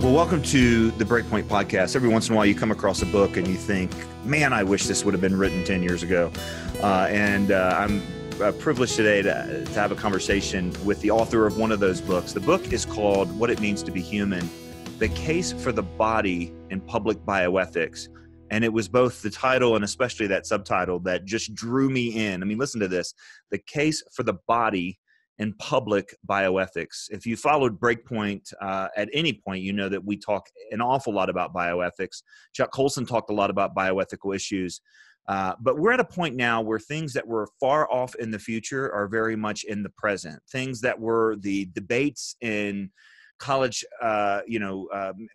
Well, welcome to the Breakpoint Podcast. Every once in a while you come across a book and you think, man, I wish this would have been written 10 years ago. I'm privileged today to have a conversation with the author of one of those books. The book is called What It Means to Be Human: The Case for the Body in Public Bioethics. And it was both the title and especially that subtitle that just drew me in. I mean, listen to this: The Case for the Body in Public Bioethics. If you followed Breakpoint at any point, you know that we talk an awful lot about bioethics. Chuck Colson talked a lot about bioethical issues. But we're at a point now where things that were far off in the future are very much in the present. Things that were the debates in college,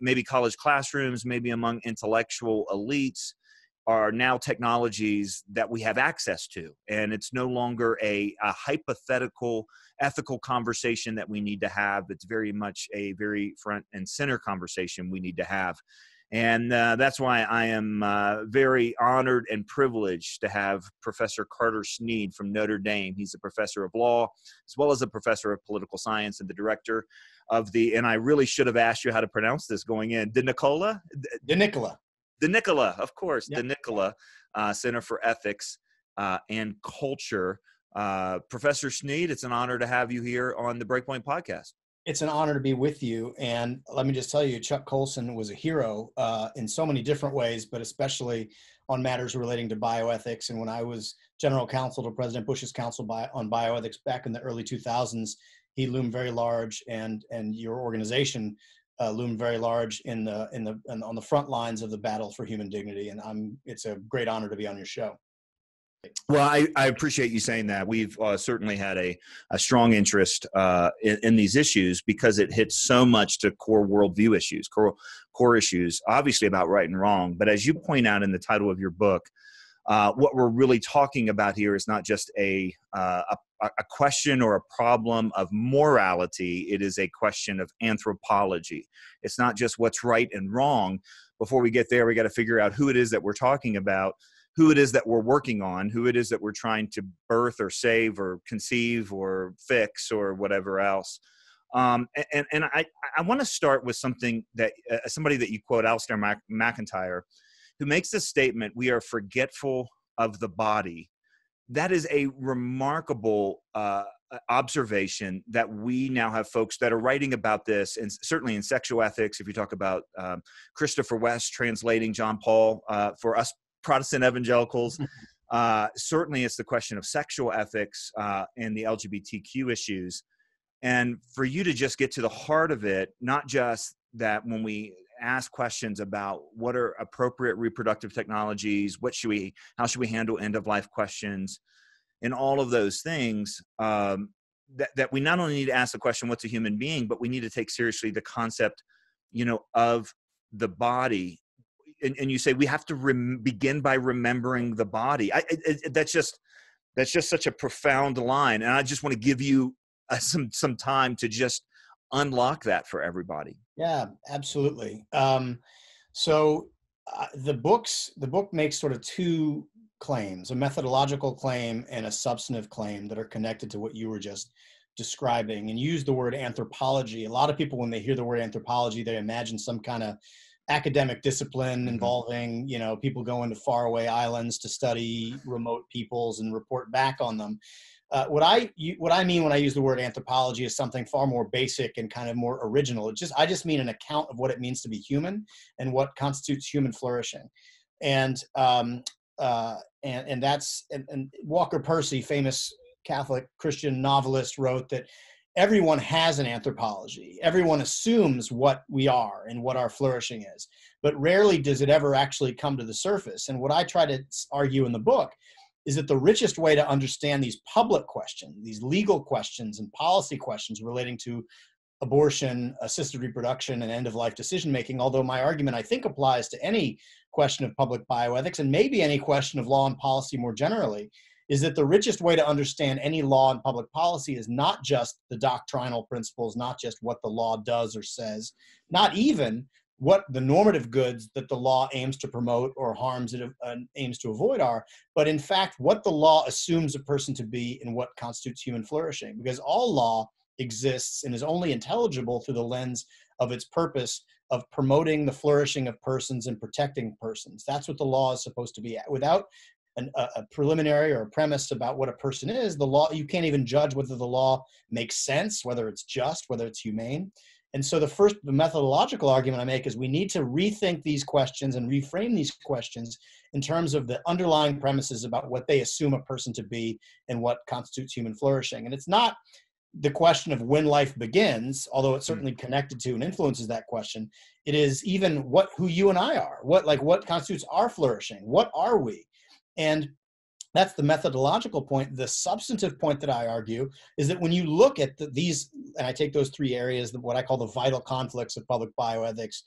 maybe college classrooms, maybe among intellectual elites, are now technologies that we have access to. And it's no longer a hypothetical ethical conversation that we need to have. It's very much a very front and center conversation we need to have. And that's why I am very honored and privileged to have Professor Carter Snead from Notre Dame. He's a professor of law, as well as a professor of political science, and the director of the, and I really should have asked you how to pronounce this going in, the Nicola Center for Ethics and Culture. Professor Snead, it's an honor to have you here on the Breakpoint Podcast. It's an honor to be with you. And let me just tell you, Chuck Colson was a hero in so many different ways, but especially on matters relating to bioethics. And when I was general counsel to President Bush's Council on Bioethics back in the early 2000s, he loomed very large, and your organization loomed very large on the front lines of the battle for human dignity. And it's a great honor to be on your show. Well, I appreciate you saying that. We've certainly had a strong interest in these issues because it hits so much to core worldview issues, core issues, obviously about right and wrong. But as you point out in the title of your book, what we're really talking about here is not just a question or a problem of morality. It is a question of anthropology. It's not just what's right and wrong. Before we get there, we got to figure out who it is that we're talking about, who it is that we're working on, who it is that we're trying to birth or save or conceive or fix or whatever else. I want to start with something that somebody that you quote, Alasdair MacIntyre, who makes this statement: we are forgetful of the body. That is a remarkable observation that we now have folks that are writing about this, and certainly in sexual ethics, if you talk about Christopher West translating John Paul for us Protestant evangelicals. Certainly it's the question of sexual ethics and the LGBTQ issues. And for you to just get to the heart of it, not just that when we ask questions about what are appropriate reproductive technologies, how should we handle end-of-life questions, and all of those things, that we not only need to ask the question, what's a human being, but we need to take seriously the concept, of the body. And you say we have to begin by remembering the body. That's just such a profound line, and I just want to give you some time to just unlock that for everybody. Yeah, absolutely. So the book makes sort of two claims: a methodological claim and a substantive claim that are connected to what you were just describing. And use the word anthropology. A lot of people, when they hear the word anthropology, they imagine some kind of academic discipline involving, people going to faraway islands to study remote peoples and report back on them. What I mean when I use the word anthropology is something far more basic and kind of more original. I just mean an account of what it means to be human and what constitutes human flourishing. And Walker Percy, famous Catholic Christian novelist, wrote that everyone has an anthropology. Everyone assumes what we are and what our flourishing is, but rarely does it ever actually come to the surface. And what I try to argue in the book is that the richest way to understand these public questions, these legal questions and policy questions relating to abortion, assisted reproduction, and end-of-life decision-making, although my argument, I think, applies to any question of public bioethics and maybe any question of law and policy more generally, is that the richest way to understand any law and public policy is not just the doctrinal principles, not just what the law does or says, not even what the normative goods that the law aims to promote or harms it aims to avoid are, but in fact, what the law assumes a person to be and what constitutes human flourishing. Because all law exists and is only intelligible through the lens of its purpose of promoting the flourishing of persons and protecting persons. That's what the law is supposed to be. Without a preliminary or a premise about what a person is, the law, you can't even judge whether the law makes sense, whether it's just, whether it's humane. And so the methodological argument I make is we need to rethink these questions and reframe these questions in terms of the underlying premises about what they assume a person to be and what constitutes human flourishing. And it's not the question of when life begins, although it's certainly connected to and influences that question. It is even who you and I are, what constitutes our flourishing, what are we? And that's the methodological point. The substantive point that I argue is that when you look at these, and I take those three areas, what I call the vital conflicts of public bioethics,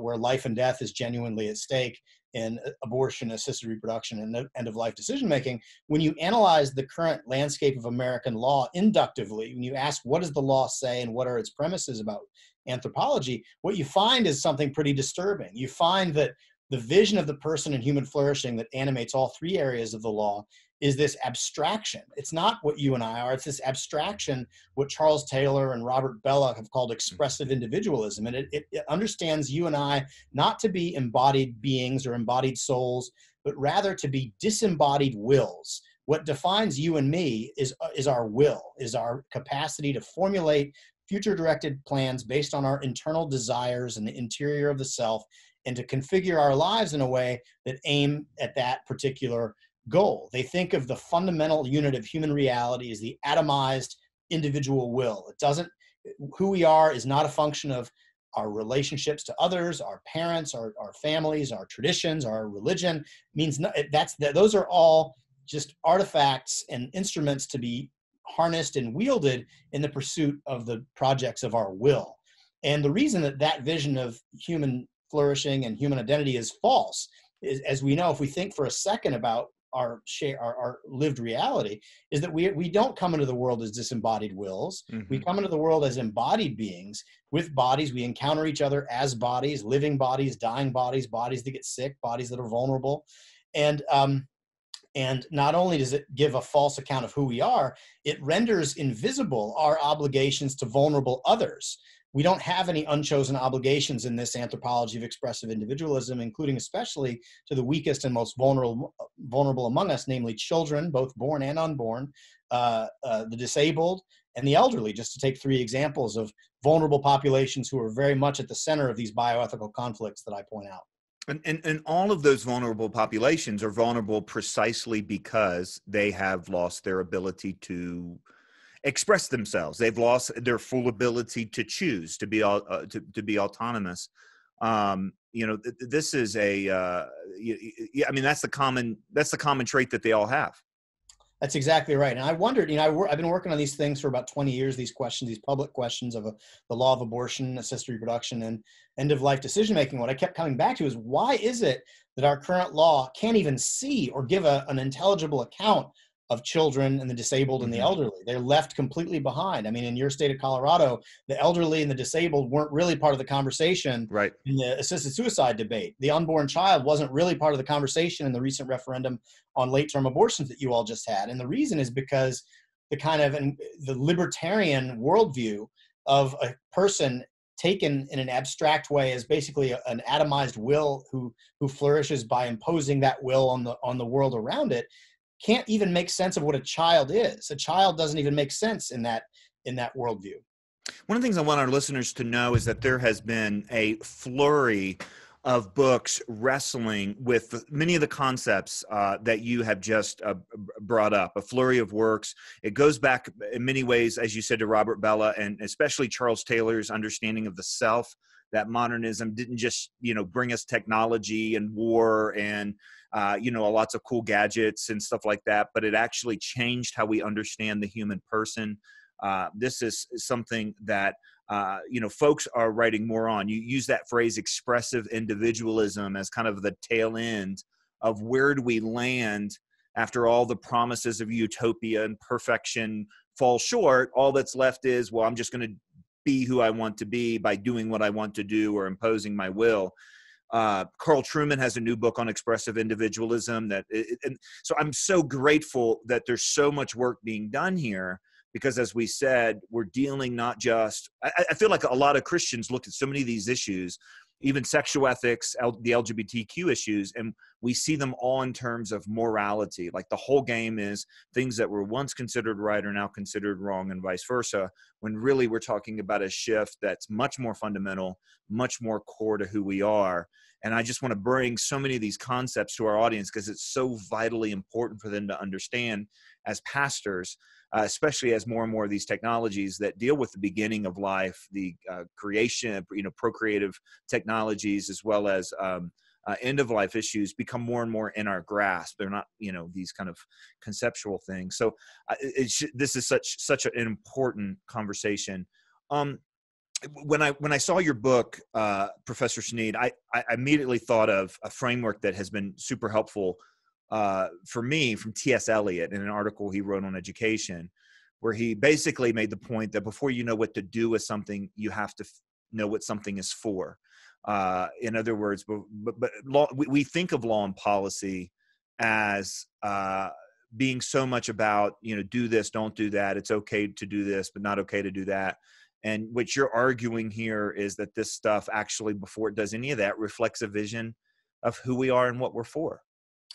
where life and death is genuinely at stake in abortion, assisted reproduction, and end-of-life decision-making, when you analyze the current landscape of American law inductively, when you ask what does the law say and what are its premises about anthropology, what you find is something pretty disturbing. You find that the vision of the person and human flourishing that animates all three areas of the law is this abstraction. It's not what you and I are, it's this abstraction, what Charles Taylor and Robert Bellah have called expressive individualism. And it understands you and I not to be embodied beings or embodied souls, but rather to be disembodied wills. What defines you and me is our will, is our capacity to formulate future-directed plans based on our internal desires and the interior of the self, and to configure our lives in a way that aim at that particular goal. They think of the fundamental unit of human reality as the atomized individual will. It doesn't, who we are is not a function of our relationships to others, our parents, our families, our traditions, our religion. It means no, those are all just artifacts and instruments to be harnessed and wielded in the pursuit of the projects of our will. And the reason that that vision of human flourishing and human identity is false. As we know, if we think for a second about our lived reality, is that we don't come into the world as disembodied wills. Mm-hmm. We come into the world as embodied beings with bodies. We encounter each other as bodies, living bodies, dying bodies, bodies that get sick, bodies that are vulnerable. And not only does it give a false account of who we are, it renders invisible our obligations to vulnerable others. We don't have any unchosen obligations in this anthropology of expressive individualism, including especially to the weakest and most vulnerable among us, namely children, both born and unborn, the disabled, and the elderly, just to take three examples of vulnerable populations who are very much at the center of these bioethical conflicts that I point out. And all of those vulnerable populations are vulnerable precisely because they have lost their ability to express themselves. They've lost their full ability to choose, to be to be autonomous. You know, this is a. I mean, that's the common trait that they all have. That's exactly right. And I wondered, you know, I've been working on these things for about 20 years. These questions, these public questions of the law of abortion, assisted reproduction, and end-of-life decision-making. What I kept coming back to is why is it that our current law can't even see or give an intelligible account of children and the disabled and the elderly? They're left completely behind. I mean, in your state of Colorado, the elderly and the disabled weren't really part of the conversation right. in the assisted suicide debate. The unborn child wasn't really part of the conversation in the recent referendum on late-term abortions that you all just had. And the reason is because the libertarian worldview of a person taken in an abstract way as basically an atomized will who flourishes by imposing that will on the world around it can't even make sense of what a child is. A child doesn't even make sense in that worldview. One of the things I want our listeners to know is that there has been a flurry of books wrestling with many of the concepts that you have just brought up, a flurry of works. It goes back in many ways, as you said, to Robert Bellah and especially Charles Taylor's understanding of the self, that modernism didn't just, you know, bring us technology and war and, you know, lots of cool gadgets and stuff like that, but it actually changed how we understand the human person. This is something that, you know, folks are writing more on. You use that phrase expressive individualism as kind of the tail end of where do we land after all the promises of utopia and perfection fall short. All that's left is, well, I'm just going to be who I want to be by doing what I want to do or imposing my will. Carl Truman has a new book on expressive individualism. And so I'm so grateful that there's so much work being done here because as we said, we're dealing not just, I feel like a lot of Christians look at so many of these issues, even sexual ethics, the LGBTQ issues, and we see them all in terms of morality. Like the whole game is things that were once considered right are now considered wrong and vice versa, when really we're talking about a shift that's much more fundamental, much more core to who we are. And I just want to bring so many of these concepts to our audience because it's so vitally important for them to understand as pastors, especially as more and more of these technologies that deal with the beginning of life, the creation, procreative technologies, as well as end of life issues become more and more in our grasp. They're not, these kind of conceptual things. So this is such an important conversation. When I saw your book, Professor Snead, I immediately thought of a framework that has been super helpful for me from T.S. Eliot in an article he wrote on education, where he basically made the point that before you know what to do with something, you have to know what something is for. In other words, but law, we think of law and policy as being so much about, do this, don't do that. It's okay to do this, but not okay to do that. And what you're arguing here is that this stuff actually, before it does any of that, reflects a vision of who we are and what we're for.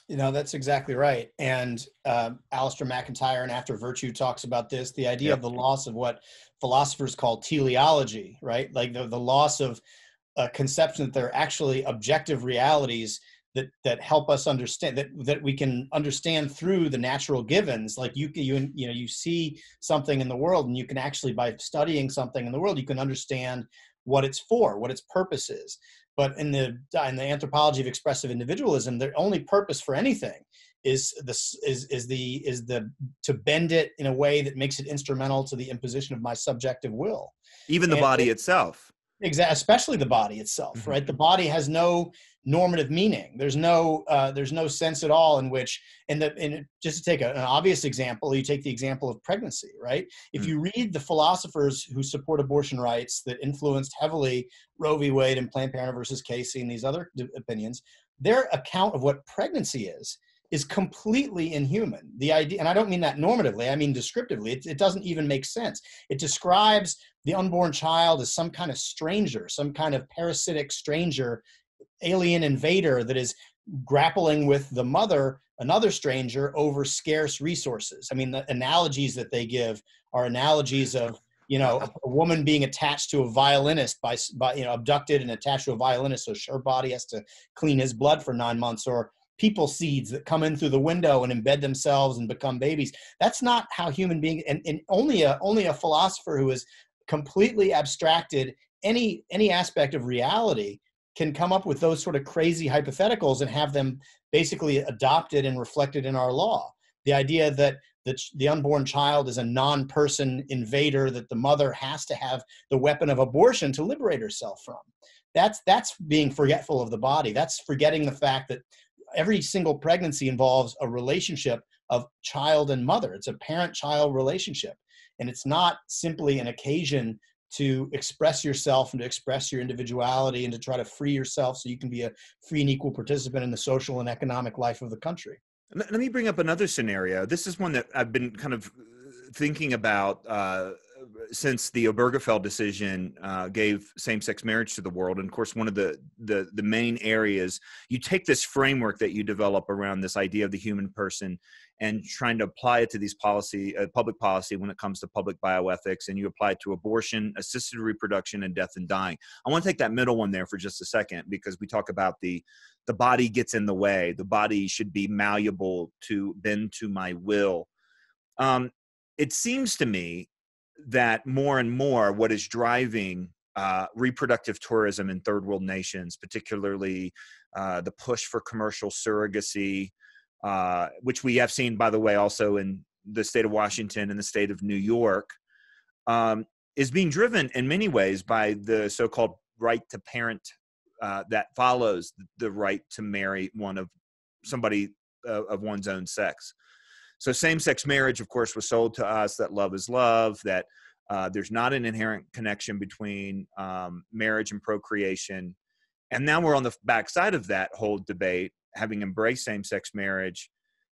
That's exactly right. And Alasdair MacIntyre in After Virtue talks about this, the idea of the loss of what philosophers call teleology, right? Like the loss of a conception that there are actually objective realities that help us understand, that we can understand through the natural givens. Like you see something in the world and you can actually, by studying something in the world, you can understand what it's for, what its purpose is. But in the anthropology of expressive individualism, their only purpose for anything is to bend it in a way that makes it instrumental to the imposition of my subjective will. Even the body itself. Exactly, especially the body itself, mm-hmm. right? The body has no normative meaning. There's no sense at all in which, and just to take an obvious example, you take the example of pregnancy, right? If mm-hmm. you read the philosophers who support abortion rights that influenced heavily Roe v. Wade and Planned Parenthood versus Casey and these other opinions, their account of what pregnancy is completely inhuman. The idea, and I don't mean that normatively, I mean descriptively, it doesn't even make sense. It describes the unborn child as some kind of stranger, some kind of parasitic stranger, alien invader that is grappling with the mother, another stranger, over scarce resources. I mean, the analogies that they give are analogies of, a woman being attached to a violinist by abducted and attached to a violinist, so her body has to clean his blood for 9 months, or people seeds that come in through the window and embed themselves and become babies. That's not how human beings, and only a philosopher who has completely abstracted any aspect of reality can come up with those sort of crazy hypotheticals and have them basically adopted and reflected in our law. The idea that the unborn child is a non-person invader that the mother has to have the weapon of abortion to liberate herself from. That's being forgetful of the body. That's forgetting the fact that every single pregnancy involves a relationship of child and mother. It's a parent-child relationship. And it's not simply an occasion to express yourself and to express your individuality and to try to free yourself so you can be a free and equal participant in the social and economic life of the country. Let me bring up another scenario. This is one that I've been kind of thinking about since the Obergefell decision gave same-sex marriage to the world. And of course, one of the main areas, you take this framework that you develop around this idea of the human person and trying to apply it to these public policy when it comes to public bioethics, and you apply it to abortion, assisted reproduction, and death and dying. I want to take that middle one there for just a second, because we talk about the body gets in the way. The body should be malleable to bend to my will. It seems to me that more and more what is driving reproductive tourism in third world nations, particularly the push for commercial surrogacy, which we have seen, by the way, also in the state of Washington and the state of New York, is being driven in many ways by the so-called right to parent that follows the right to marry somebody of one's own sex. So same-sex marriage, of course, was sold to us that love is love, that there's not an inherent connection between marriage and procreation. And now we're on the backside of that whole debate, having embraced same-sex marriage,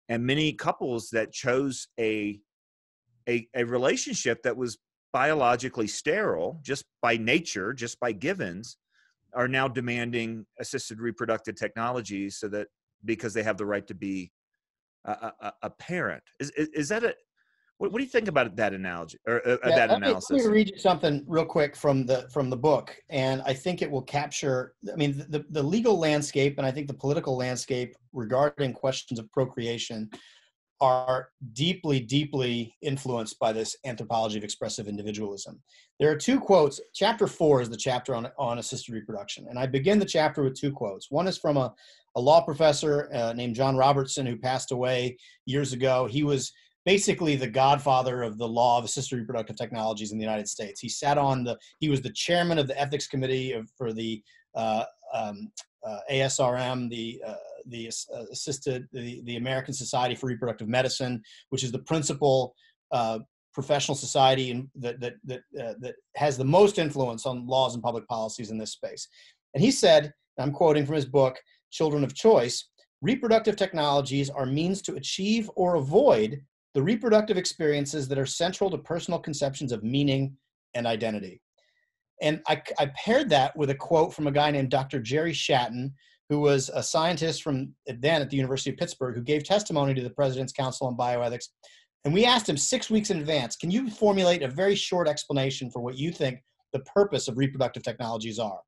and many couples that chose a a relationship that was biologically sterile just by nature, just by givens, are now demanding assisted reproductive technologies so that because they have the right to be a parent. Is that a, what do you think about that analogy or that analysis? Let me read you something real quick from the book, and I think it will capture, I mean, the legal landscape and I think the political landscape regarding questions of procreation are deeply, deeply influenced by this anthropology of expressive individualism. There are two quotes. Chapter 4 is the chapter on assisted reproduction. And I begin the chapter with two quotes. One is from a law professor named John Robertson, who passed away years ago. He was basically the godfather of the law of assisted reproductive technologies in the United States. He sat on he was the chairman of the ethics committee for the ASRM, the American Society for Reproductive Medicine, which is the principal professional society that has the most influence on laws and public policies in this space. And he said, and I'm quoting from his book, Children of Choice, reproductive technologies are means to achieve or avoid the reproductive experiences that are central to personal conceptions of meaning and identity. And I paired that with a quote from a guy named Dr. Jerry Schatten, who was a scientist at the University of Pittsburgh, who gave testimony to the President's Council on Bioethics. And we asked him 6 weeks in advance, can you formulate a very short explanation for what you think the purpose of reproductive technologies are?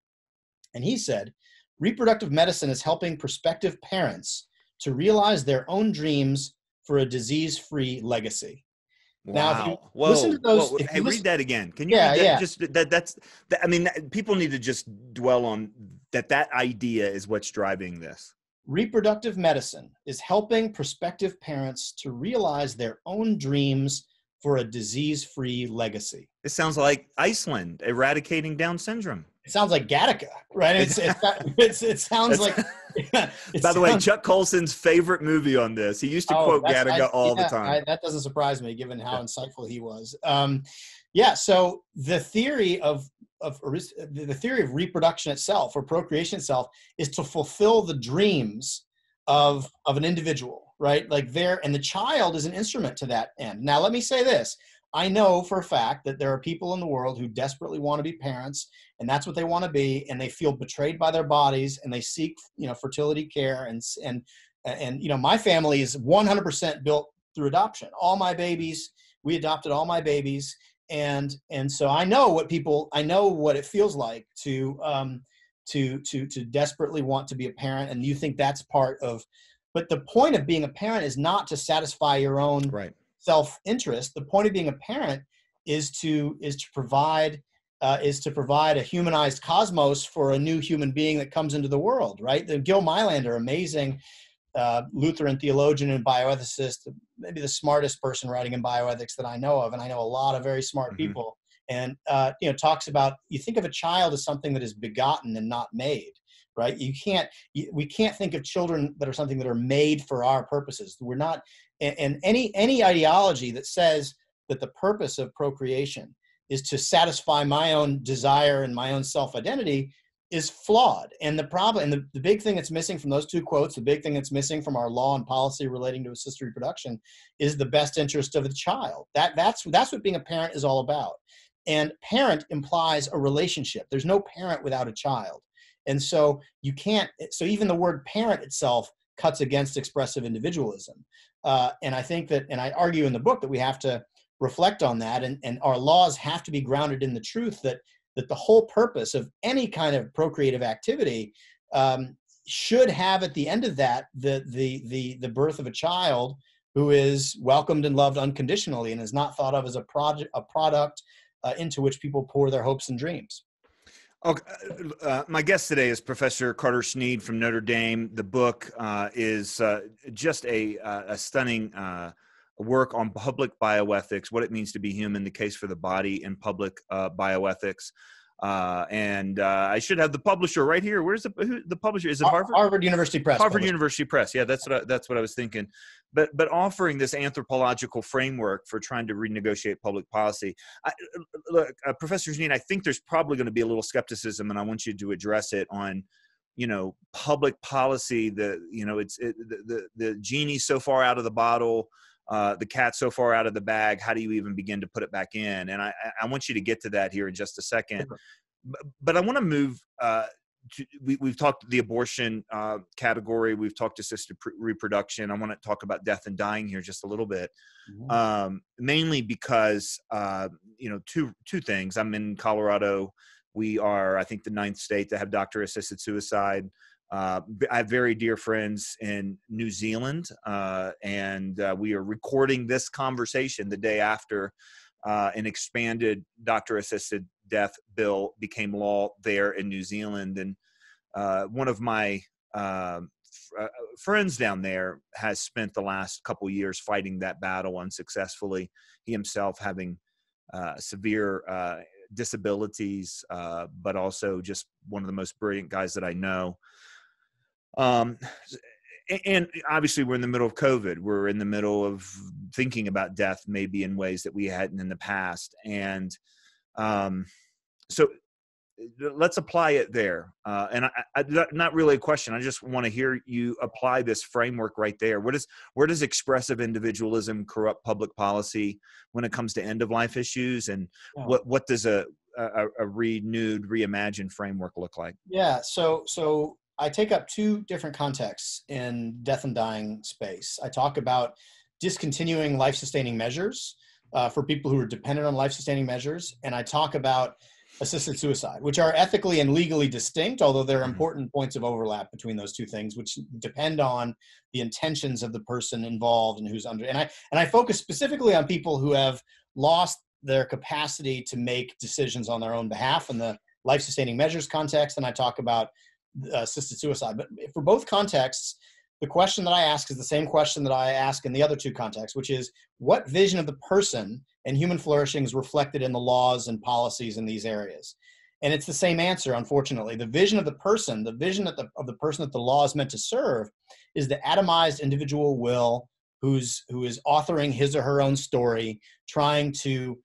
And he said, reproductive medicine is helping prospective parents to realize their own dreams for a disease-free legacy. Wow. Now, if you listen to those, hey, read that again. Can you read that? Yeah. I mean, people need to just dwell on that idea is what's driving this. Reproductive medicine is helping prospective parents to realize their own dreams for a disease-free legacy. It sounds like Iceland eradicating Down syndrome. It sounds like Gattaca, right? It sounds like. Yeah, by the way, Chuck Colson's favorite movie on this. He used to quote Gattaca all the time. That doesn't surprise me, given how insightful he was. So the theory of reproduction itself, or procreation itself, is to fulfill the dreams of an individual, right? And the child is an instrument to that end. Now, let me say this. I know for a fact that there are people in the world who desperately want to be parents, and that's what they want to be, and they feel betrayed by their bodies, and they seek, fertility care, and my family is 100% built through adoption. We adopted all my babies, and so I know what it feels like to desperately want to be a parent, and you think that's part of, but the point of being a parent is not to satisfy your own self-interest. The point of being a parent is to provide a humanized cosmos for a new human being that comes into the world, right? The Gil Meilaender, amazing Lutheran theologian and bioethicist, maybe the smartest person writing in bioethics that I know of, and I know a lot of very smart people, and talks about, you think of a child as something that is begotten and not made. Right? We can't think of children that are something that are made for our purposes. We're not, and any ideology that says that the purpose of procreation is to satisfy my own desire and my own self-identity is flawed. And the problem, and the big thing that's missing from those two quotes, the big thing that's missing from our law and policy relating to assisted reproduction is the best interest of the child. That's what being a parent is all about. And parent implies a relationship. There's no parent without a child. And so even the word parent itself cuts against expressive individualism. And I think that, and I argue in the book that we have to reflect on that, and our laws have to be grounded in the truth that the whole purpose of any kind of procreative activity should have at the end of that, the birth of a child who is welcomed and loved unconditionally and is not thought of as a product into which people pour their hopes and dreams. Okay. My guest today is Professor Carter Snead from Notre Dame. The book is just a stunning work on public bioethics, What It Means to Be Human, The Case for the Body in Public Bioethics. And I should have the publisher right here. Where's the publisher? Is it Harvard? Harvard University Press. University Press. Yeah, that's what I was thinking. But offering this anthropological framework for trying to renegotiate public policy. Professor Snead, I think there's probably going to be a little skepticism, and I want you to address it on, public policy. The genie's so far out of the bottle. the cat's so far out of the bag, how do you even begin to put it back in? And I want you to get to that here in just a second. Sure. But I want to move we've talked the abortion category. We've talked assisted reproduction. I want to talk about death and dying here just a little bit, mainly because, two things. I'm in Colorado. We are, I think, the 9th state to have doctor-assisted suicide. I have very dear friends in New Zealand, and we are recording this conversation the day after an expanded doctor-assisted death bill became law there in New Zealand. And one of my friends down there has spent the last couple of years fighting that battle unsuccessfully. He himself having severe disabilities, but also just one of the most brilliant guys that I know. And obviously we're in the middle of COVID. We're in the middle of thinking about death maybe in ways that we hadn't in the past. And so let's apply it there. And I not really a question. I just want to hear you apply this framework right there. Where does expressive individualism corrupt public policy when it comes to end of life issues? And what does a renewed, reimagined framework look like? Yeah. So I take up two different contexts in death and dying space. I talk about discontinuing life-sustaining measures for people who are dependent on life-sustaining measures. And I talk about assisted suicide, which are ethically and legally distinct, although there are important points of overlap between those two things, which depend on the intentions of the person involved and who's under. And I focus specifically on people who have lost their capacity to make decisions on their own behalf in the life-sustaining measures context. And I talk about assisted suicide. But for both contexts, the question that I ask is the same question that I ask in the other two contexts, which is what vision of the person and human flourishing is reflected in the laws and policies in these areas? And it's the same answer, unfortunately. The vision of the person, the vision of the person that the law is meant to serve is the atomized individual will who is authoring his or her own story, trying to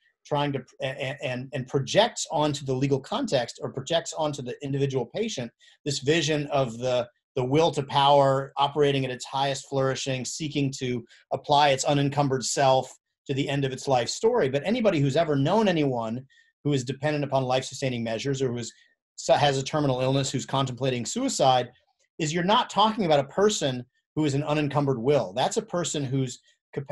and projects onto the legal context or projects onto the individual patient this vision of the will to power operating at its highest flourishing, seeking to apply its unencumbered self to the end of its life story. But anybody who's ever known anyone who is dependent upon life-sustaining measures or who has a terminal illness who's contemplating suicide is you're not talking about a person who is an unencumbered will. That's a person who's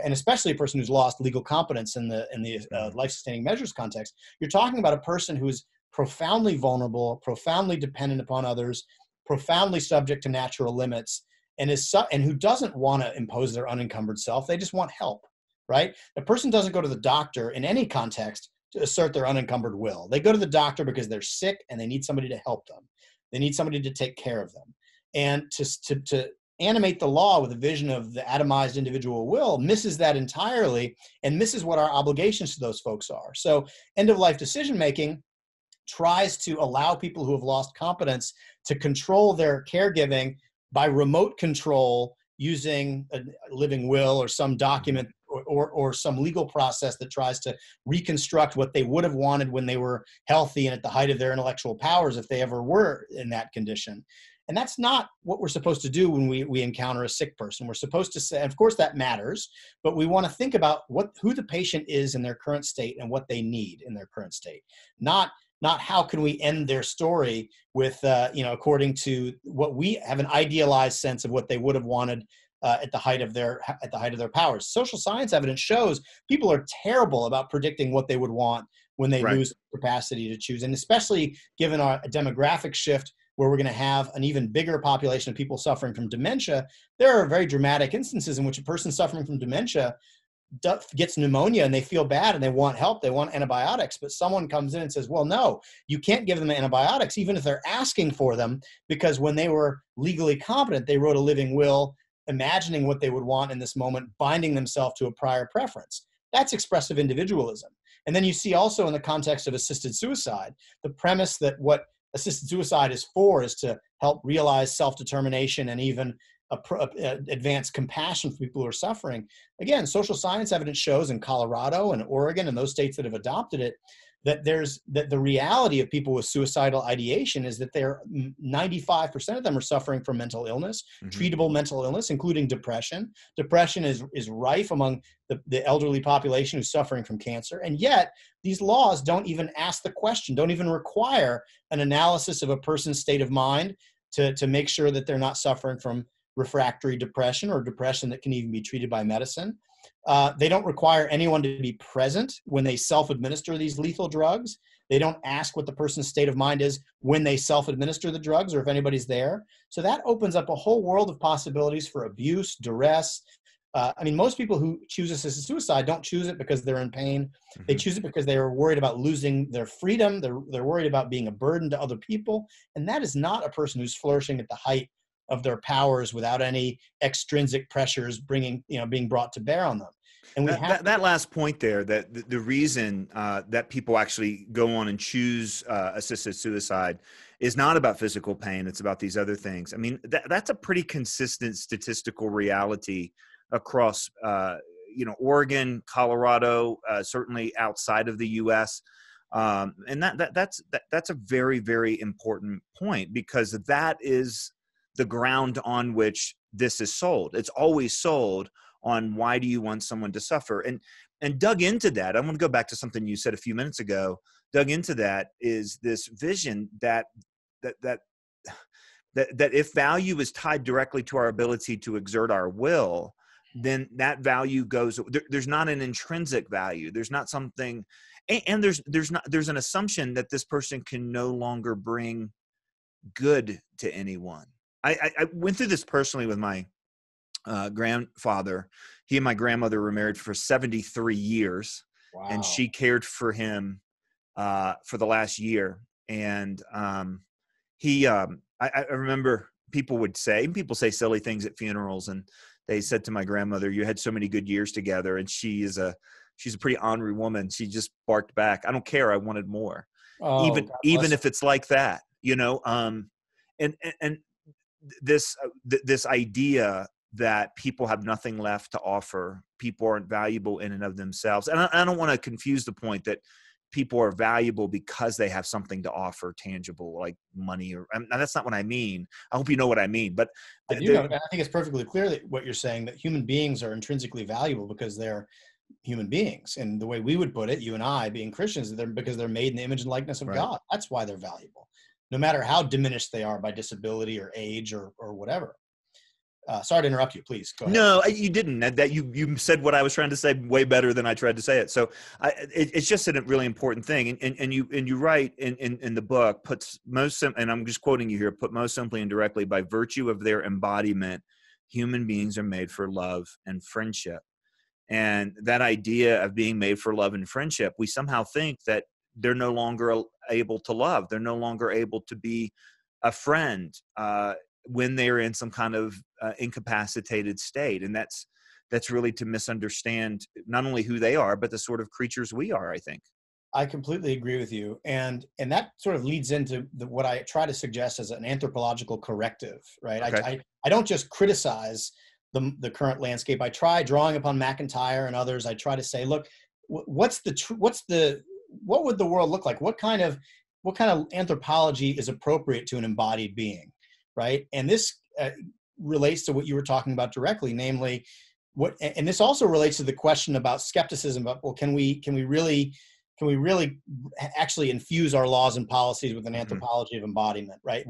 and especially a person who's lost legal competence in the life-sustaining measures context. You're talking about a person who is profoundly vulnerable, profoundly dependent upon others, profoundly subject to natural limits, and who doesn't want to impose their unencumbered self. They just want help, right? A person doesn't go to the doctor in any context to assert their unencumbered will. They go to the doctor because they're sick and they need somebody to help them. They need somebody to take care of them. And to animate the law with a vision of the atomized individual will misses that entirely and misses what our obligations to those folks are. So end-of-life decision-making tries to allow people who have lost competence to control their caregiving by remote control using a living will or some document or some legal process that tries to reconstruct what they would have wanted when they were healthy and at the height of their intellectual powers if they ever were in that condition. And that's not what we're supposed to do when we encounter a sick person. We're supposed to say, of course that matters, but we want to think about who the patient is in their current state and what they need in their current state. Not how can we end their story with, according to what we have an idealized sense of what they would have wanted at the height of their powers. Social science evidence shows people are terrible about predicting what they would want when they lose capacity to choose. And especially given our demographic shift, where we're going to have an even bigger population of people suffering from dementia, there are very dramatic instances in which a person suffering from dementia gets pneumonia and they feel bad and they want help, they want antibiotics, but someone comes in and says, well, no, you can't give them antibiotics, even if they're asking for them, because when they were legally competent, they wrote a living will, imagining what they would want in this moment, binding themselves to a prior preference. That's expressive individualism. And then you see also in the context of assisted suicide, the premise that what assisted suicide is for is to help realize self-determination and even advance compassion for people who are suffering. Again, social science evidence shows in Colorado and Oregon and those states that have adopted it, that the reality of people with suicidal ideation is that they're 95% of them are suffering from mental illness, treatable mental illness, including depression. Depression is rife among the elderly population who's suffering from cancer. And yet these laws don't even ask the question, don't even require an analysis of a person's state of mind to make sure that they're not suffering from refractory depression or depression that can even be treated by medicine. They don't require anyone to be present when they self-administer these lethal drugs. They don't ask what the person's state of mind is when they self-administer the drugs or if anybody's there. So that opens up a whole world of possibilities for abuse, duress. I mean, most people who choose assisted suicide don't choose it because they're in pain. They choose it because they are worried about losing their freedom. They're worried about being a burden to other people. And that is not a person who's flourishing at the height of their powers without any extrinsic pressures being brought to bear on them. And that last point there, that the reason that people actually go on and choose assisted suicide is not about physical pain. It's about these other things. I mean, that's a pretty consistent statistical reality across, Oregon, Colorado, certainly outside of the U.S. And that's a very, very important point, because that is the ground on which this is sold. It's always sold on why do you want someone to suffer? And dug into that, I'm going to go back to something you said a few minutes ago, dug into that is this vision that if value is tied directly to our ability to exert our will, then that value goes, there's not an intrinsic value. There's not something, and there's an assumption that this person can no longer bring good to anyone. I went through this personally with my grandfather. He and my grandmother were married for 73 years. Wow. And she cared for him for the last year. And I remember people say silly things at funerals. And they said to my grandmother, you had so many good years together. And she's a pretty ornery woman. She just barked back, I don't care. I wanted more. Oh, even if it's like that, and this idea that people have nothing left to offer, people aren't valuable in and of themselves. And I don't want to confuse the point that people are valuable because they have something to offer tangible, like money, or that's not what I mean. I hope you know what I mean, but I think it's perfectly clear that what you're saying, that human beings are intrinsically valuable because they're human beings. And the way we would put it, you and I being Christians, because they're made in the image and likeness of God. That's why they're valuable, no matter how diminished they are by disability or age or whatever. Sorry to interrupt you, please. Go ahead. No, you didn't. That you said what I was trying to say way better than I tried to say it. So it's just a really important thing. And you write in the book, and I'm just quoting you here, put most simply and directly, by virtue of their embodiment, human beings are made for love and friendship. And that idea of being made for love and friendship, we somehow think that they're no longer able to love. They're no longer able to be a friend when they're in some kind of incapacitated state. And that's really to misunderstand not only who they are, but the sort of creatures we are, I think. I completely agree with you. And that sort of leads into what I try to suggest as an anthropological corrective, right? Okay. I don't just criticize the current landscape. I try, drawing upon MacIntyre and others, I try to say, look, what would the world look like? What kind of anthropology is appropriate to an embodied being, right? And this relates to what you were talking about directly, namely and this also relates to the question about skepticism about, well, can we really actually infuse our laws and policies with an anthropology of embodiment, right?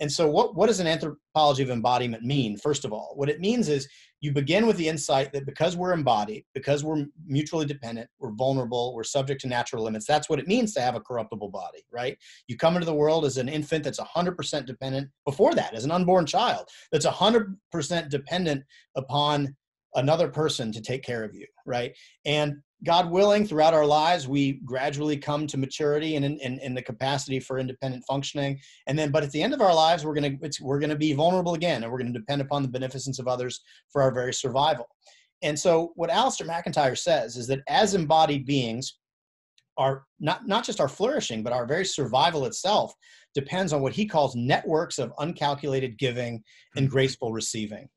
And so what does an anthropology of embodiment mean? First of all, what it means is you begin with the insight that because we're embodied, because we're mutually dependent, we're vulnerable, we're subject to natural limits, that's what it means to have a corruptible body, right? You come into the world as an infant that's 100% dependent, before that, as an unborn child, that's 100% dependent upon another person to take care of you, right? And God willing, throughout our lives, we gradually come to maturity and in the capacity for independent functioning. But at the end of our lives, we're gonna be vulnerable again, and we're gonna depend upon the beneficence of others for our very survival. And so, what Alasdair MacIntyre says is that as embodied beings, our not just our flourishing, but our very survival itself depends on what he calls networks of uncalculated giving and graceful receiving.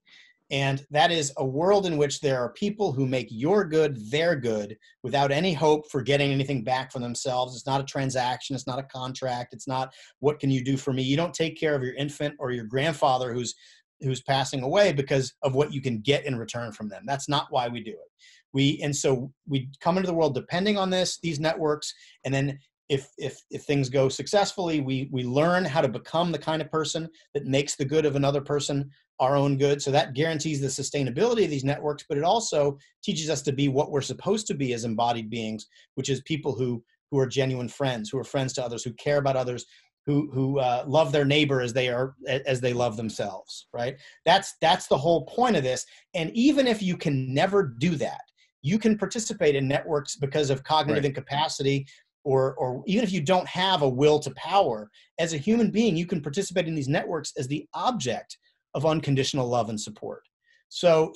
And that is a world in which there are people who make your good their good without any hope for getting anything back for themselves. It's not a transaction. It's not a contract. It's not, what can you do for me? You don't take care of your infant or your grandfather who's passing away because of what you can get in return from them. That's not why we do it. And so we come into the world depending on these networks. And then if things go successfully, we learn how to become the kind of person that makes the good of another person our own good. So that guarantees the sustainability of these networks, but it also teaches us to be what we're supposed to be as embodied beings, which is people who are genuine friends, who are friends to others, who care about others, who love their neighbor as they love themselves, right? That's the whole point of this. And even if you can never do that, you can participate in networks because of cognitive incapacity, or even if you don't have a will to power, as a human being, you can participate in these networks as the object of unconditional love and support. So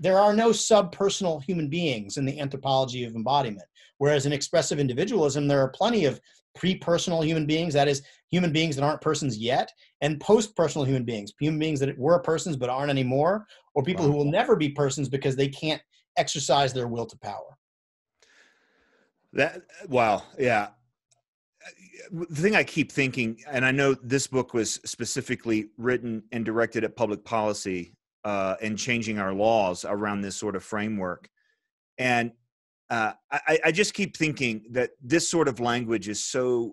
there are no subpersonal human beings in the anthropology of embodiment, whereas in expressive individualism, there are plenty of pre-personal human beings, that is, human beings that aren't persons yet, and post-personal human beings that were persons but aren't anymore, or people who will never be persons because they can't exercise their will to power. Yeah. The thing I keep thinking, and I know this book was specifically written and directed at public policy and changing our laws around this sort of framework. And I just keep thinking that this sort of language is so,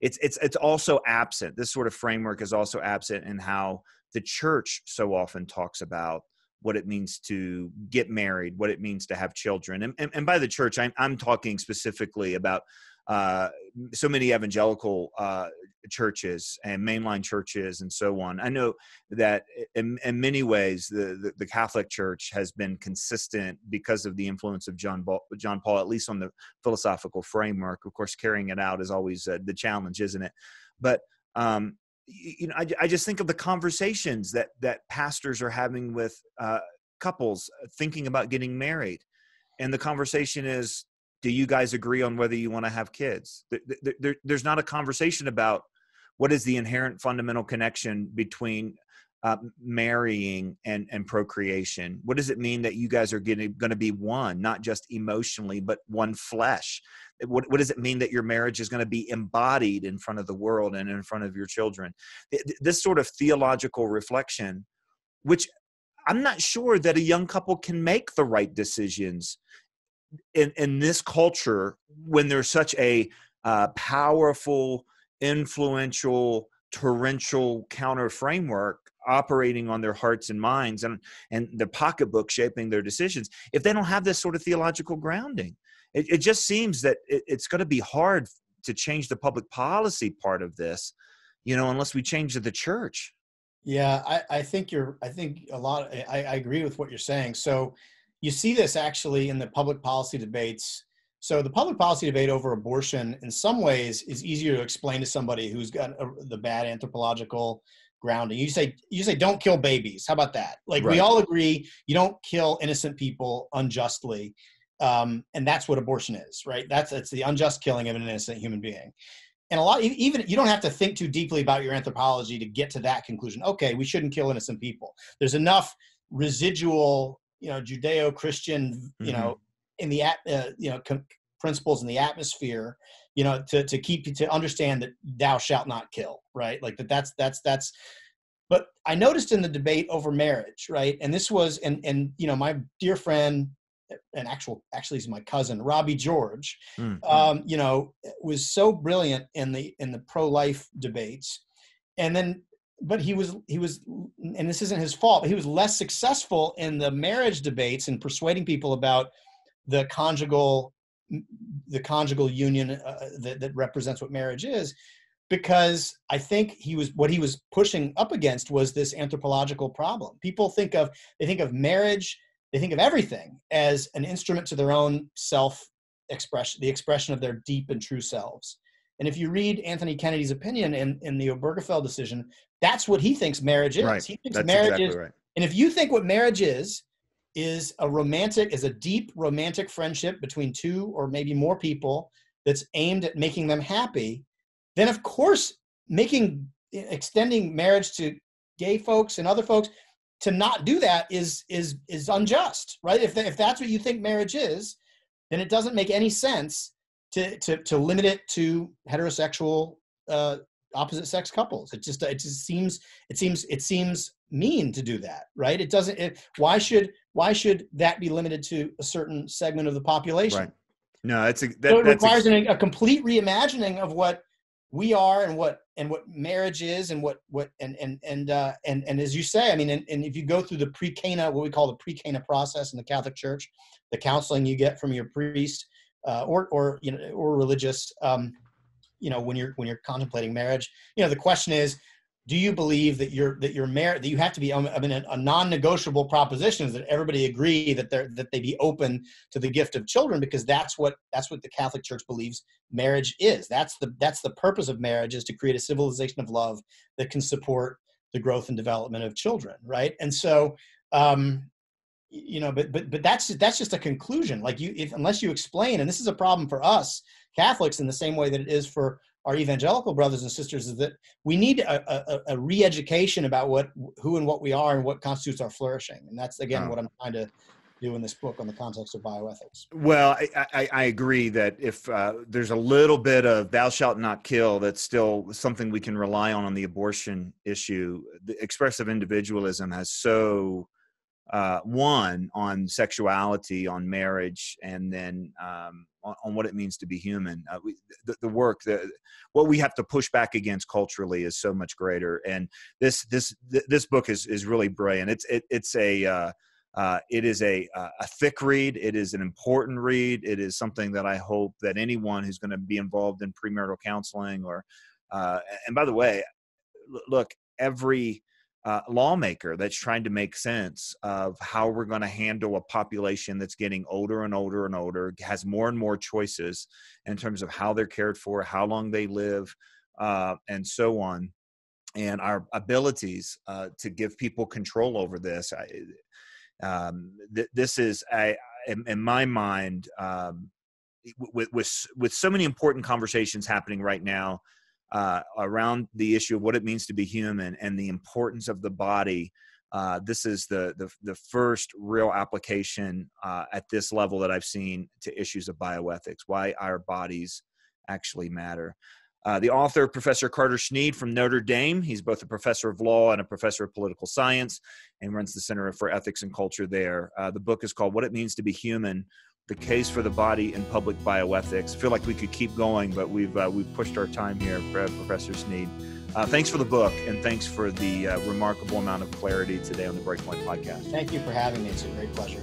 it's also absent. This sort of framework is also absent in how the church so often talks about what it means to get married, what it means to have children. And by the church, I'm talking specifically about so many evangelical churches and mainline churches and so on. I know that in many ways, the Catholic Church has been consistent because of the influence of John Paul, at least on the philosophical framework. Of course, carrying it out is always the challenge, isn't it? But I just think of the conversations that pastors are having with couples thinking about getting married. And the conversation is, do you guys agree on whether you want to have kids? There's not a conversation about what is the inherent fundamental connection between marrying and procreation. What does it mean that you guys are going to be one, not just emotionally, but one flesh? What does it mean that your marriage is going to be embodied in front of the world and in front of your children? This sort of theological reflection, which I'm not sure that a young couple can make the right decisions in this culture when there's such a powerful, influential, torrential counter framework operating on their hearts and minds and their pocketbook shaping their decisions, if they don't have this sort of theological grounding. It just seems that it's going to be hard to change the public policy part of this, unless we change the church. Yeah, I agree with what you're saying. So you see this actually in the public policy debates. So the public policy debate over abortion in some ways is easier to explain to somebody who's got the bad anthropological grounding. You say, don't kill babies. How about that? We all agree you don't kill innocent people unjustly. And that's what abortion is, right? It's the unjust killing of an innocent human being. And even you don't have to think too deeply about your anthropology to get to that conclusion. Okay, we shouldn't kill innocent people. There's enough residual, Judeo-Christian, in the principles in the atmosphere, to keep to understand that thou shalt not kill, right? Like that's. But I noticed in the debate over marriage, right? And this was, and my dear friend, and actually he's my cousin, Robbie George, was so brilliant in the pro-life debates, and then. But he was, and this isn't his fault, but he was less successful in the marriage debates in persuading people about the conjugal union that represents what marriage is, because I think what he was pushing up against was this anthropological problem. People think of marriage, they think of everything as an instrument to their own self-expression, the expression of their deep and true selves. And if you read Anthony Kennedy's opinion in the Obergefell decision, that's what he thinks marriage is. Right. He thinks marriage is, and if you think what marriage is a deep romantic friendship between two or maybe more people that's aimed at making them happy, then of course extending marriage to gay folks and other folks to not do that is unjust, right? If that's what you think marriage is, then it doesn't make any sense to limit it to heterosexual opposite sex couples. It seems mean to do that, right? Why should that be limited to a certain segment of the population? Right. No, it requires a complete reimagining of what we are and what marriage is and as you say, I mean, and if you go through the pre-Cana, what we call the pre-Cana process in the Catholic Church, the counseling you get from your priest or religious, when you're contemplating marriage, the question is, do you believe that you have to be, a non-negotiable proposition is that everybody agree that they be open to the gift of children, because that's what the Catholic Church believes marriage is. That's the purpose of marriage, is to create a civilization of love that can support the growth and development of children, right? And so, but that's just a conclusion. Like unless you explain, and this is a problem for us Catholics in the same way that it is for our evangelical brothers and sisters, is that we need a re-education about who and what we are and what constitutes our flourishing. And that's, again, what I'm trying to do in this book on the context of bioethics. Well, I agree that if there's a little bit of thou shalt not kill, that's still something we can rely on the abortion issue. The expressive individualism has so won on sexuality, on marriage, and then on what it means to be human. What we have to push back against culturally is so much greater. And this book is really brilliant. It is a thick read. It is an important read. It is something that I hope that anyone who's going to be involved in premarital counseling and by the way, look, every lawmaker that's trying to make sense of how we're going to handle a population that's getting older and older and older, has more and more choices in terms of how they're cared for, how long they live, and so on. And our abilities to give people control over this. This is, in my mind, with so many important conversations happening right now, around the issue of what it means to be human and the importance of the body. This is the first real application at this level that I've seen to issues of bioethics, why our bodies actually matter. The author, Professor Carter Snead from Notre Dame, he's both a professor of law and a professor of political science and runs the Center for Ethics and Culture there. The book is called What It Means to Be Human: The Case for the Body in Public Bioethics. I feel like we could keep going, but we've pushed our time here, Professor Snead. Thanks for the book, and thanks for the remarkable amount of clarity today on the Breakpoint Podcast. Thank you for having me. It's a great pleasure.